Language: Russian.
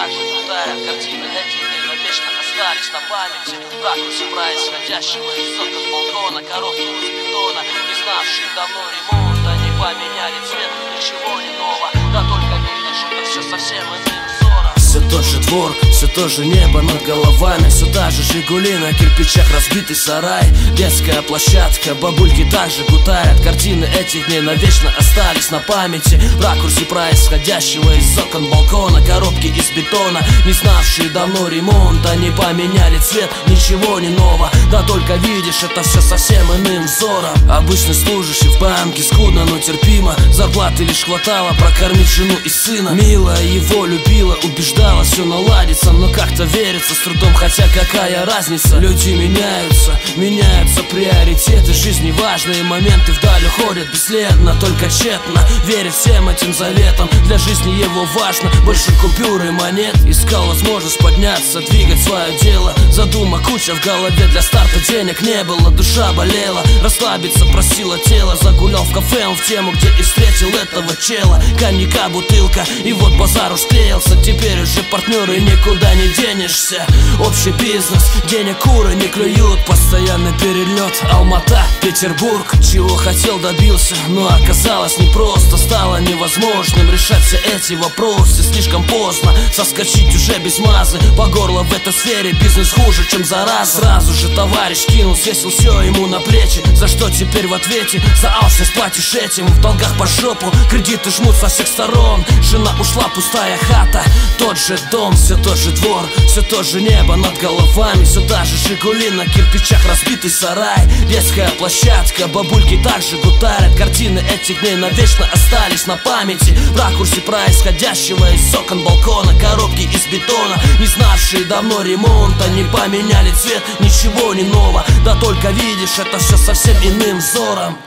так же старая картина, летит и навечно остались на памяти в ракурсе происходящего из окон балкона, коробку из бетона, не знавшие давно ремонт. Они поменяли цвет, ничего не ново, да только видно, что все совсем иным взором. Все тот же двор, все то же небо над головами, все та же «Жигули», на кирпичах разбитый сарай, детская площадка, бабульки также гутарят. Картины этих дней навечно остались на памяти в ракурсе происходящего из окон балкона, коробки из бетона, не знавшие давно ремонт. Они поменяли цвет, ничего не ново, да только видишь это все совсем иным взором. Обычный служащий в банке, скудно, но терпимо, зарплаты лишь хватало прокормить жену и сына. Мила его любила, убеждала, все наладится, но как-то верится с трудом, хотя какая разница. Люди меняются, меняются приоритеты жизни, важные моменты вдаль уходят бесследно, только тщетно верит всем этим заветам. Для жизни его важно больше купюр и монет. Искал возможность подняться, двигать свое дело, задума куча в голове, для старта денег не было, душа болела, расслабиться просила тело. Загулял в кафе он в тему, где и встретил этого чела, коньяка бутылка, и вот базар уж склеился. Теперь уже партнеры, никуда не денешься, общий бизнес, денег куры не клюют. Постоянный перелет Алмата, Петербург, чего хотел добился, но оказалось непросто, стало невозможным решать все эти вопросы. Слишком поздно, соскочить уже без мазы, по горло в этой сфере бизнес хуже, чем зараза. Сразу же товарищ кинул, свесил все ему на плечи, за что теперь в ответе, за алчность платишь этим, в долгах по жопу, кредиты жмут со всех сторон. Жена ушла, пустая хата, тот же дом, все тот же двор, все то же небо над головами, все та же «Жигули», на кирпичах разбитый сарай, детская площадка, бабульки также гутарят. Картины этих дней навечно остались на памяти в ракурсе происходящего из окон балкона, коробки из бетона, не знавшие давно ремонта. Не поменяли цвет, ничего не ново, да только видишь это все совсем иным взором.